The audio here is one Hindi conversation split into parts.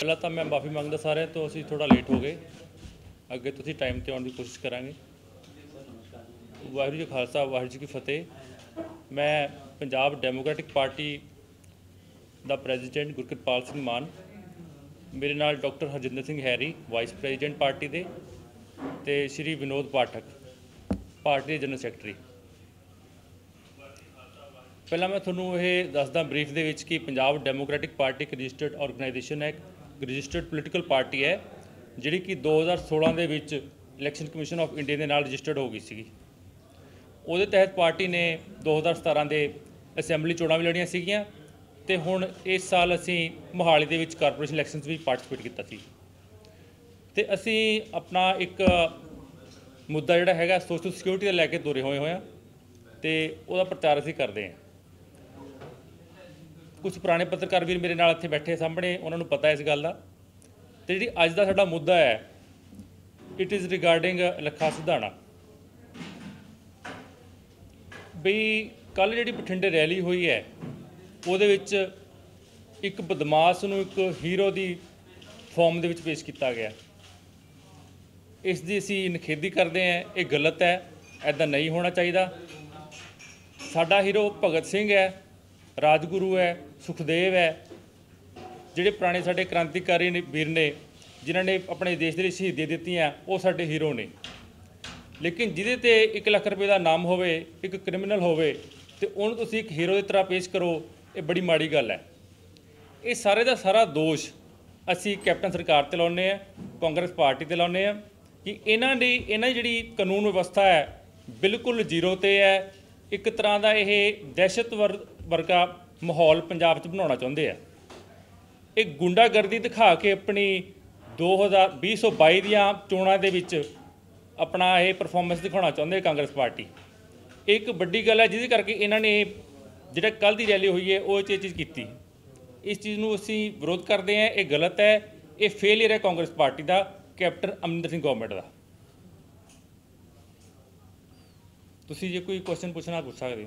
पहला तो मैं माफ़ी मांगता सारे तो असी थोड़ा लेट हो गए अगे तो टाइम पर आने की कोशिश करांगे। वाहिगुरू जी खालसा वाहिगुरू जी की फतेह। मैं पंजाब डेमोक्रेटिक पार्टी ਦਾ ਪ੍ਰੈਜ਼ੀਡੈਂਟ ਗੁਰਕਿਰਪਾਲ ਸਿੰਘ ਮਾਨ, मेरे नाल doctor Harjinder Singh Harry vice president party दे ते श्री विनोद पाठक पार्टी के जनरल सैकटरी। पहला मैं थोनों यह दसदा ब्रीफ दे विच कि पंजाब डेमोक्रेटिक पार्टी एक रजिस्टर्ड ऑर्गेनाइजेशन है, एक रजिस्टर्ड पोलिटिकल पार्टी है जिड़ी कि 2016 दे विच इलैक्शन कमीशन ऑफ इंडिया के नाल रजिस्टर्ड हो गई सी। उहदे तहत पार्टी ने 2017 के असैम्बली चोणां भी लड़ियां सीगियां ते हुण इस साल असी मोहाली दे विच कारपोरेशन इलैक्शन भी पार्टिसिपेट कीता सी ते असी अपना एक मुद्दा जिहड़ा हैगा सोशल सिक्योरिटी लैके तुरे होए होए आ ते उहदा प्रचार असी करदे हां। कुछ पुराने पत्रकार भी मेरे नाल इत्थे बैठे सामने, उन्हां नूं पता इस गल दा ते जिहड़ी अज दा साडा मुद्दा है it is regarding Lakha Sidhana. बई कल जिहड़ी बठिंडे रैली होई है ਉਹਦੇ ਵਿੱਚ ਇੱਕ ਬਦਮਾਸ਼ ਨੂੰ ਇੱਕ ਹੀਰੋ ਦੀ ਫਾਰਮ ਦੇ ਵਿੱਚ ਪੇਸ਼ ਕੀਤਾ ਗਿਆ। ਇਸ ਦੀ ਅਸੀਂ ਨਿਖੇਧੀ ਕਰਦੇ ਹਾਂ, ਇਹ ਗਲਤ ਹੈ, ਐਦਾਂ ਨਹੀਂ ਹੋਣਾ ਚਾਹੀਦਾ। ਸਾਡਾ ਹੀਰੋ ਭਗਤ ਸਿੰਘ ਹੈ, ਰਾਜਗੁਰੂ ਹੈ, ਸੁਖਦੇਵ ਹੈ, ਜਿਹੜੇ ਪੁਰਾਣੇ ਸਾਡੇ ਕ੍ਰਾਂਤੀਕਾਰੀ ਨੇ ਵੀਰ ਨੇ ਜਿਨ੍ਹਾਂ ਨੇ ਆਪਣੇ ਦੇਸ਼ ਦੇ ਲਈ ਸ਼ਹੀਦੀਆਂ ਦਿੱਤੀਆਂ, ਉਹ ਸਾਡੇ ਹੀਰੋ ਨੇ। ਲੇਕਿਨ ਜਿਹਦੇ ਤੇ 1 ਲੱਖ ਰੁਪਏ ਦਾ ਨਾਮ ਹੋਵੇ, ਇੱਕ ਕ੍ਰਿਮੀਨਲ ਹੋਵੇ ਤੇ ਉਹਨੂੰ ਤੁਸੀਂ ਇੱਕ ਹੀਰੋ ਦੀ ਤਰ੍ਹਾਂ ਪੇਸ਼ ਕਰੋ, ये बड़ी माड़ी गल है। ये सारे का सारा दोष असी कैप्टन सरकार ते लाने हैं, कांग्रेस पार्टी ते लाने हैं कि इन्हां दी जिहड़ी कानून व्यवस्था है बिल्कुल जीरो ते है। एक तरह का ये दहशत वर्गा माहौल पंजाब च बनाउणा चाहुंदे है। एक गुंडागर्दी दिखा के अपनी 2022 दीआं चोणां दे विच अपना ये परफॉर्मेंस दिखाउणा चाहुंदे कांग्रेस पार्टी। एक वड्डी गल है जिहदे करके इन्हां ने जिहड़ा कल की रैली हुई है वो चीज़ की इस चीज़ में असी विरोध करते हैं। ये गलत है, ये फेलियर है कांग्रेस पार्टी का, कैप्टन अमरिंदर सिंह गवर्नमेंट का। तुसी जो कोई क्वेश्चन पूछना पूछ सकते हो।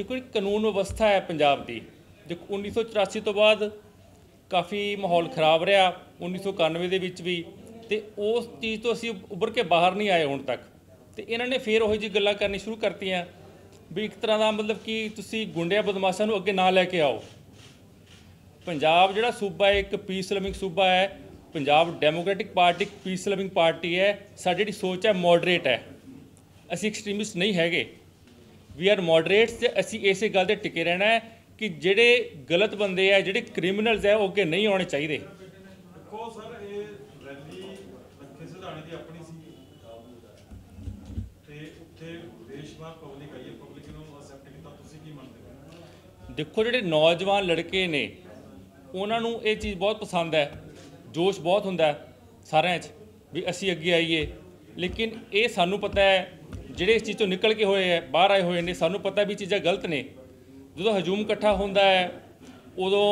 देखो कानून व्यवस्था है पंजाब की, देखो 1984 तो बाद काफ़ी माहौल खराब रहा, 1991 भी तो उस चीज़ तो असी उभर के बाहर नहीं आए हुण तक। तो इन्होंने फिर वही जी गल्लां करनी शुरू करती भी एक तरह का मतलब कि तुसी गुंडिया बदमाशों को अगे ना लैके आओ। पंजाब जिहड़ा सूबा है एक पीस लविंग सूबा है, Punjab democratic party peace loving party है। साडी जिहड़ी सोच है मॉडरेट है, असी एक्सट्रीमिस्ट नहीं हैगे, वी आर मॉडरेट्स। असी इसे गल ते टिके रहना है कि जिहड़े गलत बंदे है, जिहड़े क्रिमिनल्स है, वो अगे नहीं आने चाहिए। देखो जिहड़े नौजवान लड़के ने उन्होंने ये चीज़ बहुत पसंद है, जोश बहुत हुंदा सारे भी असी अगे आईए। लेकिन ये सानू पता है जिहड़े इस चीज़ तो निकल के होए है बाहर आए हुए हैं, सानू पता भी चीज़ां गलत ने। जो हजूम इकट्ठा होंदा है उदों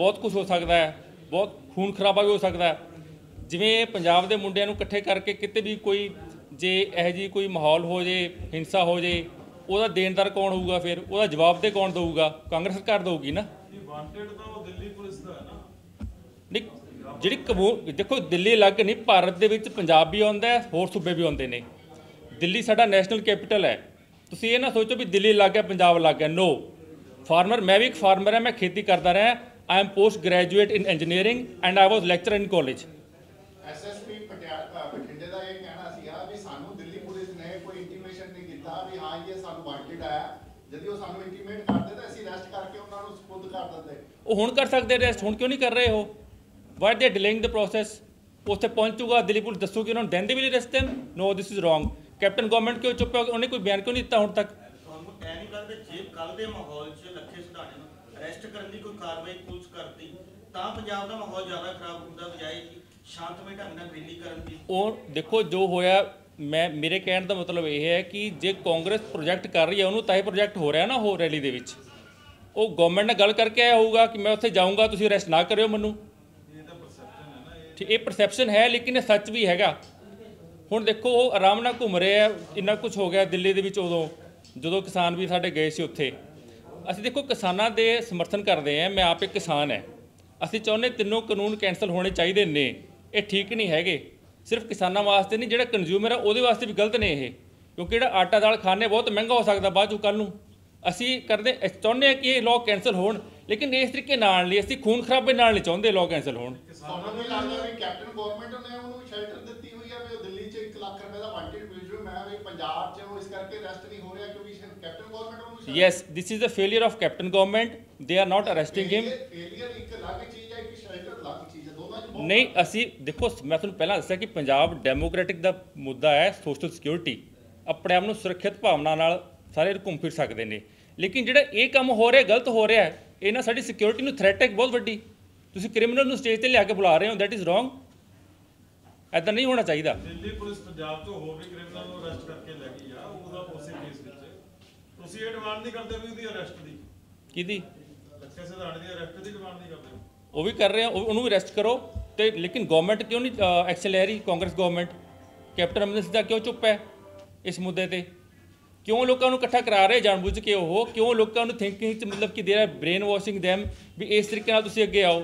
बहुत कुछ हो सकता है, बहुत खून खराबा भी हो सकता है। जिवें पंजाब के मुंडियां नूं इकट्ठे करके किते भी कोई जे इहो जी कोई माहौल हो जाए, हिंसा हो जाए, ਉਹਦਾ ਦੇਣਦਾਰ ਕੌਣ ਹੋਊਗਾ? ਫਿਰ ਉਹਦਾ ਜਵਾਬ ਤੇ ਕੌਣ ਦਊਗਾ? ਕਾਂਗਰਸ ਸਰਕਾਰ ਦਊਗੀ ਨਾ। ਵਾਂਟਡ ਤਾਂ ਉਹ ਦਿੱਲੀ ਪੁਲਿਸ ਦਾ ਹੈ ਨਾ। ਨਹੀਂ ਜਿਹੜੀ ਕਬੂਲ ਦੇਖੋ ਦਿੱਲੀ ਅਲੱਗ ਨਹੀਂ, ਭਾਰਤ ਦੇ ਵਿੱਚ ਪੰਜਾਬ ਵੀ ਆਉਂਦਾ ਹੈ, ਹੋਰ ਸੂਬੇ ਵੀ ਆਉਂਦੇ ਨੇ। ਦਿੱਲੀ ਸਾਡਾ ਨੈਸ਼ਨਲ ਕੈਪੀਟਲ ਹੈ। ਤੁਸੀਂ ਇਹ ਨਾ ਸੋਚੋ ਵੀ ਦਿੱਲੀ ਅਲੱਗ ਹੈ ਪੰਜਾਬ ਅਲੱਗ ਹੈ। ਨੋ ਫਾਰਮਰ, ਮੈਂ ਵੀ ਇੱਕ ਫਾਰਮਰ ਹਾਂ, ਮੈਂ ਖੇਤੀ ਕਰਦਾ ਰਿਹਾ। I am post graduate in engineering and I was lecturer in college. SSP ਬਠਿੰਡੇ ਦਾ ਇਹ ਕਹਿਣਾ ਸੀਗਾ ਵੀ ਸਾਨੂੰ ਦਿੱਲੀ ਪੁਲਿਸ ਨੇ ਕੋਈ ਇੰਟੀਮੇਸ਼ਨ ਨਹੀਂ ਦਿੱਤਾ ਵੀ ਹਾਂ ਇਹ ਸਾਨੂੰ ਵਾਂਟਡ ਆਇਆ। ਜਦ ਉਹ ਸਾਨੂੰ ਇੰਟੀਮੇਟ ਕਰਦੇ ਤਾਂ ਅਸੀਂ ਅਰੈਸਟ ਕਰਕੇ ਉਹਨਾਂ ਨੂੰ ਸਪੁਰਦ ਕਰ ਦਿੰਦੇ। ਉਹ ਹੁਣ ਕਰ ਸਕਦੇ ਅਰੈਸਟ, ਹੁਣ ਕਿਉਂ ਨਹੀਂ ਕਰ ਰਹੇ? ਉਹ ਵਾਟ ਦੇ ਡਿਲੇਇੰਗ ਦ ਪ੍ਰੋਸੈਸ। ਉੱਥੇ ਪਹੁੰਚੂਗਾ ਦਿੱਲੀ ਪੁਲਿਸ ਦੱਸੂਗੀ ਉਹਨਾਂ ਨੂੰ ਦਿੰਦੇ ਵੀ ਨਹੀਂ ਰਸਤੇ। No this is wrong. Captain government ਕਿਉਂ ਚੁੱਪ ਹੈ? ਉਹਨੇ ਕੋਈ ਬਿਆਨ ਕਿਉਂ ਨਹੀਂ ਦਿੱਤਾ ਹੁਣ ਤੱਕ? ਤੁਹਾਨੂੰ ਐ ਨਹੀਂ ਲੱਗਦਾ ਜੇ ਕੱਲ ਦੇ ਮਾਹੌਲ 'ਚ ਲੱਖੇ ਸਿਧਾਣੇ ਨੂੰ ਅਰੈਸਟ ਕਰਨ ਦੀ ਕੋਈ ਕਾਰਵਾਈ ਪੁਲਿਸ ਕਰਦੀ ਤਾਂ ਪੰਜਾਬ ਦਾ ਮਾਹੌਲ ਜ਼ਿਆਦਾ ਖਰਾਬ ਹੁੰਦਾ ਬਜਾਏ ਸ਼ਾਂਤਮਈ ਢੰਗ ਨਾਲ ਰੈਲੀ ਕਰਨ ਦੀ। ਔਰ ਦੇਖੋ ਜੋ ਹੋਇਆ, ਮੈਂ ਮੇਰੇ ਕਹਿਣ ਦਾ ਮਤਲਬ ਇਹ ਹੈ ਕਿ ਜੇ ਕਾਂਗਰਸ ਪ੍ਰੋਜੈਕਟ ਕਰ ਰਹੀ ਹੈ ਉਹਨੂੰ ਤਾਂ ਇਹ ਪ੍ਰੋਜੈਕਟ ਹੋ ਰਿਹਾ ਨਾ। ਉਹ ਰੈਲੀ ਦੇ ਵਿੱਚ ਉਹ ਗਵਰਨਮੈਂਟ ਨਾਲ ਗੱਲ ਕਰਕੇ ਆਇਆ ਹੋਊਗਾ ਕਿ ਮੈਂ ਉੱਥੇ ਜਾਊਂਗਾ, ਤੁਸੀਂ ਅਰੈਸਟ ਨਾ ਕਰਿਓ ਮੈਨੂੰ। ਇਹ ਤਾਂ ਪਰਸੈਪਸ਼ਨ ਹੈ ਨਾ। ਇਹ ਪਰਸੈਪਸ਼ਨ ਹੈ ਲੇਕਿਨ ਇਹ ਸੱਚ ਵੀ ਹੈਗਾ। ਹੁਣ ਦੇਖੋ ਉਹ ਆਰਾਮ ਨਾਲ ਘੁੰਮ ਰਿਹਾ, ਇੰਨਾ ਕੁਝ ਹੋ ਗਿਆ ਦਿੱਲੀ ਦੇ ਵਿੱਚ ਉਦੋਂ। जो किसान भी साढ़े गए से उत्थे असं देखो किसानों के समर्थन करते हैं। मैं आप एक किसान है, असं चाहते तीनों कानून कैंसल होने चाहिए ने, ये ठीक नहीं है। सिर्फ किसानों वास्ते नहीं, जो कंज्यूमर है वो वास्ते भी गलत ने ये, क्योंकि जो आटा दाल खाने बहुत महंगा हो सकता बाद चु कल। असी करते चाहते हैं कि ये लॉ कैंसल हो, लेकिन इस तरीके नहीं, असी खून खराबे नहीं चाहते लॉ कैंसल हो। Yes, this is a failure of Captain Government. They are not arresting him. नहीं असी देखो, मैं तुहानूं पहला दस्सिया कि पंजाब डेमोक्रेटिक दा मुद्दा है सोशल सिक्योरिटी, अपने आप को सुरक्षित भावना नाल सारे घूम फिर सकते हैं। लेकिन जिहड़ा ये काम हो रहा है गलत हो रहा है, इन्हां साडी सिक्योरिटी नूं थ्रैट है बहुत वड्डी। तुसीं क्रिमिनल नूं स्टेज ते लिया के बुला रहे हो, दैट इज़ रॉन्ग, ऐसा नहीं होना चाहिए। दिल्ली पुलिस पंजाब तो होर भी क्रिमिनल नूं अरेस्ट करके ले गई आ, ओहदा उसी केस विच तुसीं ये डिमांड नहीं करदे भी उहदी अरेस्ट दी, किहदी लक्ष्य सिधाणे दी अरेस्ट दी डिमांड नहीं करदे। वह भी कर रहे हैं, उन्होंने अरेस्ट करो तो, लेकिन गवर्नमेंट क्यों नहीं एक्शन ले रही? कांग्रेस गवर्नमेंट कैप्टन अमरिंदर सिंह क्यों चुप है इस मुद्दे पर? क्यों लोगों को इकट्ठा करा रहे जानबूझ के? वो क्यों लोगों को थिंकिंग मतलब कि दे रहा है ब्रेन वॉशिंग दैम भी इस तरीके अगे आओ।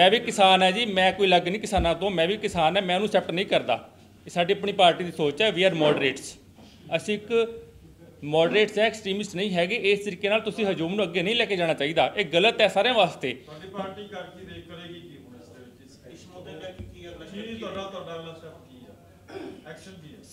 मैं भी किसान है जी, मैं कोई अलग नहीं किसानों तो, मैं भी किसान है, मैं उन्होंने एक्सेप्ट नहीं करता। साड़ी अपनी पार्टी की सोच है, वी आर मॉडरेट्स, असी एक मॉडरेट्स है, एक्सट्रीमिस्ट नहीं है। इस तरीके हजूम को अगे नहीं लेके जाना चाहिए, ये गलत है सारे वास्ते।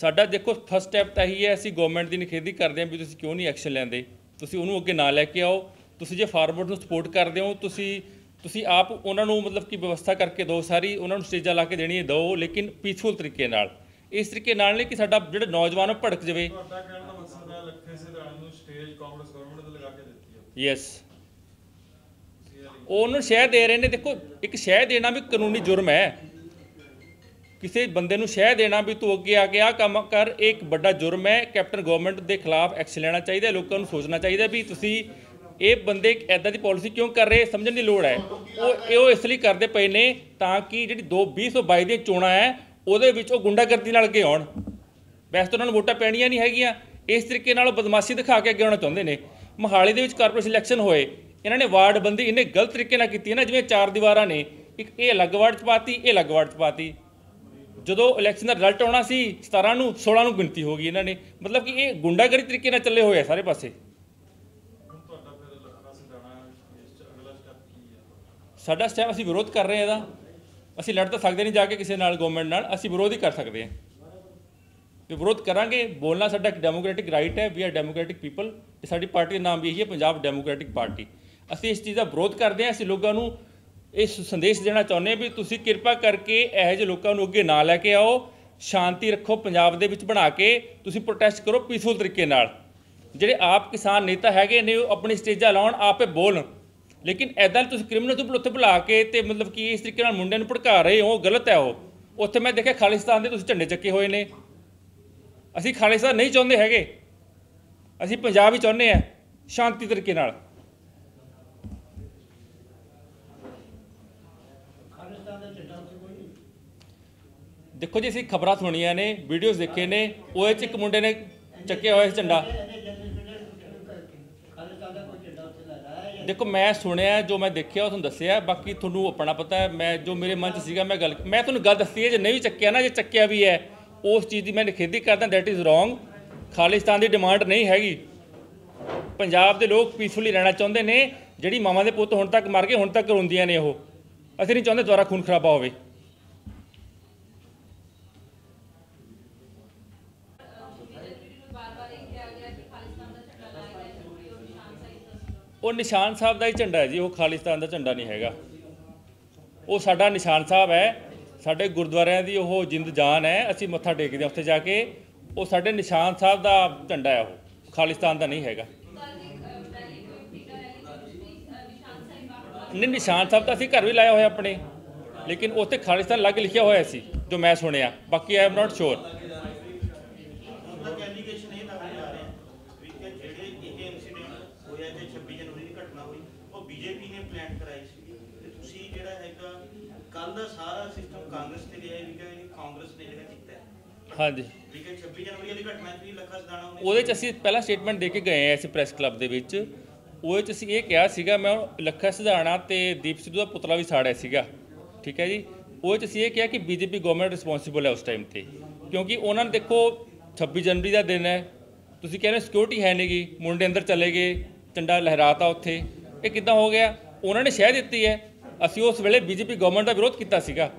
साडा देखो फर्स्ट स्टैप तो यही है, असी गवर्नमेंट की निखेधी करते हैं भी तुसीं क्यों नहीं एक्शन लेंदे, तुसीं उन्होंने अगे ना लैके आओ। तुसीं जे फार्मर नूं सपोर्ट करते हो, तुसीं आप उन्होंने मतलब कि व्यवस्था करके दो, सारी उन्होंने स्टेजा ला के देनी दो, लेकिन पीसफुल तरीके नाल। इस तरीके नाल नहीं कि साडा जिहड़ा नौजवान भड़क जाए। यस, उन्होंने शह दे रहे हैं। देखो एक शह देना भी कानूनी जुर्म है, किसी बंदे नूं शह देना भी तू अगे आके आ काम कर, एक बड़ा जुर्म है। कैप्टन गवर्नमेंट के खिलाफ एक्शन लेना चाहिए, लोगों को सोचना चाहिए भी तुसी ये बंदे इदां दी पॉलिसी क्यों कर रहे, समझण दी लोड़ है। वो इसलिए करते पे ने ताकि जिहड़ी 2022 दी चोणां है उहदे विच ओह गुंडागर्दी नाल अगे आउण। वैसे तो उन्होंने वोटां पैणियां नहीं हैगियां, इस तरीके नाल बदमाशी दिखा के अगे आना चाहते हैं। मोहाली के कारपोरेशन इलैक्शन होए, इन्हों ने वार्ड बंदी इन्ने गलत तरीके नाल कीती है ना, जिवें चार दीवारां ने, एक ये अलग वार्ड च पाती, ये अलग वार्ड च पाती। जो इलैक्शन का रिजल्ट आना सी 17 नूं 16 नूं गिनती हो गई। इन्होंने मतलब कि ये गुंडागरी तरीके नाल चले हुए है सारे पासे। साडा स्टैप असीं विरोध कर रहे हैं, इहदा असीं लड़ तो सकते नहीं जाके किसी नाल गवर्नमेंट नाल, असीं विरोध ही कर सकते हैं। विरोध करांगे, बोलना साडा डेमोक्रेटिक राइट है, वी आर डेमोक्रेटिक पीपल, ते साडी पार्टी का नाम भी यही है पंजाब डेमोक्रेटिक पार्टी। असीं इस चीज़ का विरोध करते हैं, असीं लोगों को ये संदेश देना चाहते हैं भी तुसीं किरपा करके इहो जे लोगों को अगे ना लैके आओ, शांति रखो पंजाब दे विच बना के, तुसीं प्रोटेस्ट करो पीसफुल तरीके नाल। जिहड़े आप किसान नेता हैगे ने अपनी स्टेजा लाउण, आपे बोलन, लेकिन इदां तुसीं क्रिमिनल तो उत्थे बुला के ते मतलब कि इस तरीके नाल मुंडे नूं भड़का रहे हो, गलत है। वो उत्थे मैं देखिया खालिस्तान दे तुसीं झंडे चुके हुए ने। असी खालिस्तान नहीं चाहते हैगे, असी पंजाब ही चाहते हैं शांति तरीके नाल। देखो जी, असी खबरां सुनिया ने, वीडियोज़ देखे ने, वो एक मुंडे ने चुकया होया झंडा। देखो मैं सुनिया, जो मैं देखिया वो तुहानूं दस्सिया, बाकी तुहानूं अपना पता है। मैं जो मेरे मन च सीगा मैं तुहानूं गल दस्सी है, जे नहीं भी चुकया ना, जे चुकया भी है उस चीज़ की मैं निखेधी करता, दैट इज़ रॉन्ग। खालिस्तान की डिमांड नहीं हैगी, पंजाब के लोग पीसफुली रहना चाहते ने। जिहड़ी मावां दे पुत हुण तक मर गए, हुण तक रोंदियां ने, वो असीं नहीं चाहते दुबारा खून खराबा होवे। वो निशान साहब का ही झंडा है जी, वो खालिस्तान का झंडा नहीं हैगा। वो साडा निशान साहब है, साढ़े गुरुद्वारों की वो जिंद जान है, असी मत्था टेकते हैं उत्थे जाके। वो साढ़े निशान साहब का झंडा है, वो खालिस्तान का नहीं हैगा। नहीं, निशान साहब तो असी घर भी लाया होया अपने, लेकिन उत्थे खालिस्तान अलग लिखिया होया सी, जो मैं सुनिया, बाकी आई एम नॉट श्योर। हाँ जी। ਉਹਦੇ 'ਚ ਅਸੀਂ ਪਹਿਲਾਂ ਸਟੇਟਮੈਂਟ ਦੇ ਕੇ ਗਏ ਹਾਂ ਅਸੀਂ ਪ੍ਰੈਸ ਕਲੱਬ ਦੇ ਵਿੱਚ। ਉਹਦੇ 'ਚ ਅਸੀਂ ਇਹ ਕਿਹਾ ਸੀਗਾ, ਮੈਂ ਲੱਖਾ ਸਿਧਾਣਾ ਤੇ ਦੀਪ ਸਿੱਧੂ ਦਾ ਪੁਤਲਾ ਵੀ ਸਾੜਿਆ ਸੀਗਾ, ਠੀਕ ਹੈ ਜੀ। ਉਹਦੇ 'ਚ ਅਸੀਂ ਇਹ ਕਿਹਾ ਕਿ ਬੀਜੇਪੀ ਗਵਰਨਮੈਂਟ ਰਿਸਪੌਂਸੀਬਲ ਹੈ ਉਸ ਟਾਈਮ 'ਤੇ, ਕਿਉਂਕਿ ਉਹਨਾਂ ਨੇ ਦੇਖੋ 26 ਜਨਵਰੀ ਦਾ ਦਿਨ ਹੈ, ਤੁਸੀਂ ਕਹਿੰਦੇ ਸਿਕਿਉਰਿਟੀ ਹੈ ਨਹੀਂ ਗੀ, ਮੁੰਡੇ ਅੰਦਰ ਚਲੇ ਗਏ, ਝੰਡਾ ਲਹਿਰਾਤਾ ਉੱਥੇ, ਇਹ ਕਿੱਦਾਂ ਹੋ ਗਿਆ? ਉਹਨਾਂ ਨੇ ਸ਼ਹਿ ਦਿੱਤੀ ਹੈ। ਅਸੀਂ ਉਸ ਵੇਲੇ ਬੀਜੇਪੀ ਗਵਰਨਮੈਂਟ ਦਾ ਵਿਰੋਧ ਕੀਤਾ ਸੀਗਾ,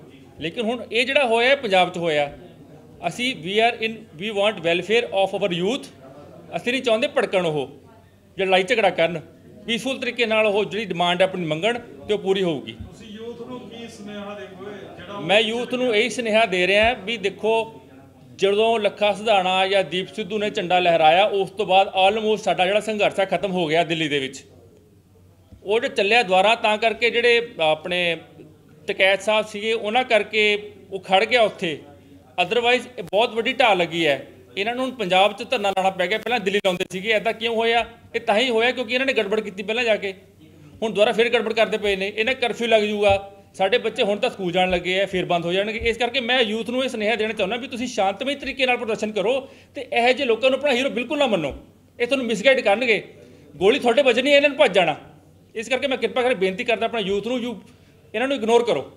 ਲੇਕਿਨ ਹੁਣ ਇਹ ਜਿਹੜਾ ਹੋਇਆ ਪੰਜਾਬ 'ਚ ਹੋਇਆ। ਅਸੀਂ ਵੀ want welfare of our youth, ਅਸੀਂ ਨਹੀਂ ਚਾਹੁੰਦੇ ਭੜਕਣ ਉਹ, ਜੇ ਲੜਾਈ ਝਗੜਾ ਕਰਨ, ਪੀਸਫੁਲ ਤਰੀਕੇ ਨਾਲ ਉਹ ਜਿਹੜੀ ਡਿਮਾਂਡ ਆਪਣੀ ਮੰਗਣ ਤੇ ਉਹ ਪੂਰੀ ਹੋਊਗੀ। ਮੈਂ ਯੂਥ ਨੂੰ ਇਹੀ ਸੁਨੇਹਾ ਦੇ ਰਿਹਾ ਵੀ ਦੇਖੋ, ਜਦੋਂ ਲੱਖਾ ਸਿਧਾਣਾ ਜਾਂ ਦੀਪ ਸਿੱਧੂ ਨੇ ਝੰਡਾ ਲਹਿਰਾਇਆ, ਉਸ ਤੋਂ ਬਾਅਦ ਆਲਮੋਸਟ ਸਾਡਾ ਜਿਹੜਾ ਸੰਘਰਸ਼ ਹੈ ਖਤਮ ਹੋ ਗਿਆ ਦਿੱਲੀ ਦੇ ਵਿੱਚ। ਉਹ ਜੋ ਚੱਲਿਆ ਦੁਆਰਾ ਤਾਂ ਕਰਕੇ ਜਿਹੜੇ ਆਪਣੇ ਟਕੈਤ ਸਾਹਿਬ ਸੀਗੇ ਉਹਨਾਂ ਕਰਕੇ ਉਹ ਖੜ ਗਿਆ ਉੱਥੇ, ਅਦਰਵਾਈਜ਼ ਇਹ ਬਹੁਤ ਵੱਡੀ ਢਾਲ ਲੱਗੀ ਹੈ। ਇਹਨਾਂ ਨੂੰ ਪੰਜਾਬ 'ਚ ਧਰਨਾ ਲਾਉਣਾ ਪੈ ਗਿਆ, ਪਹਿਲਾਂ ਦਿੱਲੀ ਲਾਉਂਦੇ ਸੀਗੇ। ਇੱਦਾਂ ਕਿਉਂ ਹੋਇਆ? ਇਹ ਤਾਂ ਹੀ ਹੋਇਆ ਕਿਉਂਕਿ ਇਹਨਾਂ ਨੇ ਗੜਬੜ ਕੀਤੀ ਪਹਿਲਾਂ ਜਾ ਕੇ, ਹੁਣ ਦੁਬਾਰਾ ਫਿਰ ਗੜਬੜ ਕਰਦੇ ਪਏ ਨੇ। ਇਹਨਾਂ ਕਰਫਿਊ ਲੱਗ ਜਾਊਗਾ, ਸਾਡੇ ਬੱਚੇ ਹੁਣ ਤਾਂ ਸਕੂਲ ਜਾਣ ਲੱਗੇ ਆ, ਫਿਰ ਬੰਦ ਹੋ ਜਾਣਗੇ। ਇਸ ਕਰਕੇ ਮੈਂ ਯੂਥ ਨੂੰ ਇਹ ਸੁਨੇਹਾ ਦੇਣਾ ਚਾਹੁੰਦਾ ਵੀ ਤੁਸੀਂ ਸ਼ਾਂਤਮਈ ਤਰੀਕੇ ਨਾਲ ਪ੍ਰਦਰਸ਼ਨ ਕਰੋ ਤੇ ਇਹੋ ਜਿਹੇ ਲੋਕਾਂ ਨੂੰ ਆਪਣਾ ਹੀਰੋ ਬਿਲਕੁਲ ਨਾ ਮੰਨੋ, ਇਹ ਤੁਹਾਨੂੰ ਮਿਸਗਾਈਡ ਕਰਨਗੇ, ਗੋਲੀ ਤੁਹਾਡੇ ਵੱਜਣੀ ਹੈ, ਇਹਨਾਂ ਨੂੰ ਭੱਜ ਜਾਣਾ। ਇਸ ਕਰਕੇ ਮੈਂ ਕਿਰਪਾ ਕਰਕੇ ਬੇਨਤੀ ਕਰਦਾ ਆਪਣਾ ਯੂਥ ਨੂੰ, ਇਹਨਾਂ ਨੂੰ ਇਗਨੋਰ ਕਰੋ।